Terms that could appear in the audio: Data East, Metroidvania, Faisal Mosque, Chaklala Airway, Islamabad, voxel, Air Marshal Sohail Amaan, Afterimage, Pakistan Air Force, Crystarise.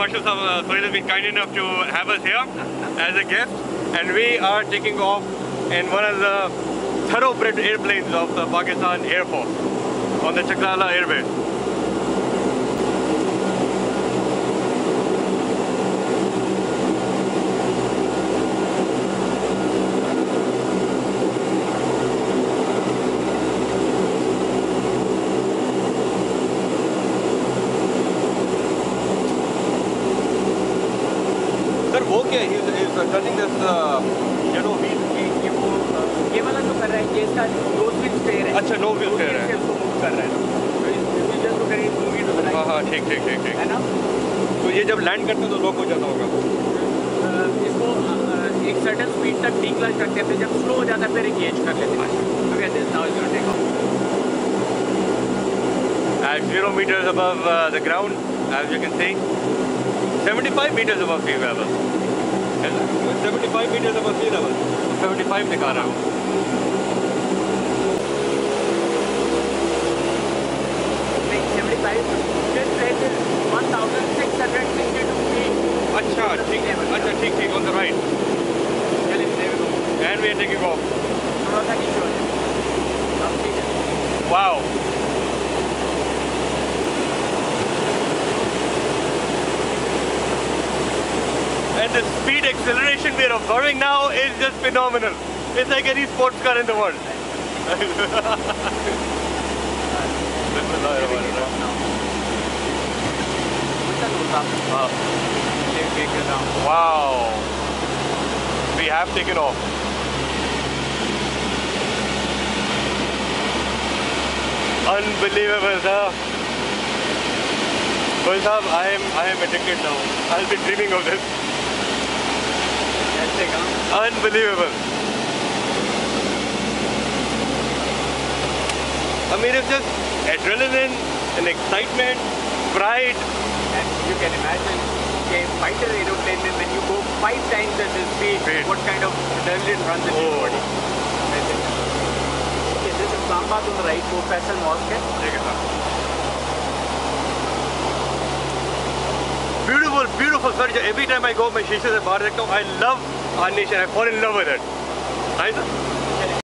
Marshal Sohail has been kind enough to have us here as a guest, and we are taking off in one of the thoroughbred airplanes of the Pakistan Air Force on the Chaklala Airway. Okay, he's cutting this shadow wheel. ये वाला जो कर रहा है, ये इसका no wheel stay है। अच्छा, no wheel stay है। इसको move कर रहा है। तो इसको just करेंगे move ही तो बनाएंगे। हाँ हाँ, ठीक। है ना? तो ये जब land करते हैं तो lock हो जाता होगा। इसको एक certain speed तक declench करते हैं, फिर जब slow हो जाता है, फिर engage कर लेते हैं। तो क्या this now is going to take off? At 0 meters above the ground, as you can see, 75 meters above sea level. 75 meters above sea level, 75 दिखा रहा हूँ। नहीं, 75 just right is 1662 feet. अच्छा ठीक on the right. And we are taking off. थोड़ा सा नीचे हो जाए। Wow. And the speed acceleration we are observing now is just phenomenal. It's like any sports car in the world. Wow. We have taken off. Unbelievable, sir. Well, sir, I am addicted now. I'll be dreaming of this. Unbelievable. I mean, it's just adrenaline and excitement, pride. And you can imagine, okay, fighter aeroplane, when you go 5 times at this speed, what kind of adrenaline runs in your body? Okay, this is Islamabad on the right, go Faisal Mosque. Beautiful furniture. Every time I go, my sheesh is a bar. I love our nation. I fall in love with it.